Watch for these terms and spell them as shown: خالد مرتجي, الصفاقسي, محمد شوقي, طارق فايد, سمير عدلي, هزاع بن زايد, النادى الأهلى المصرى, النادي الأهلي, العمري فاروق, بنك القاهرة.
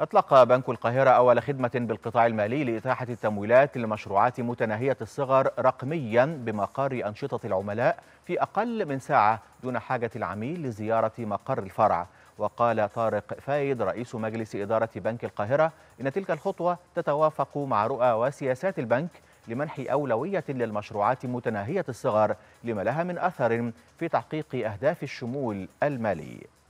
أطلق بنك القاهرة أول خدمة بالقطاع المالي لإتاحة التمويلات لمشروعات متناهية الصغر رقميا بمقر أنشطة العملاء في أقل من ساعة دون حاجة العميل لزيارة مقر الفرع. وقال طارق فايد رئيس مجلس إدارة بنك القاهرة إن تلك الخطوة تتوافق مع رؤى وسياسات البنك لمنح أولوية للمشروعات متناهية الصغر لما لها من أثر في تحقيق أهداف الشمول المالي.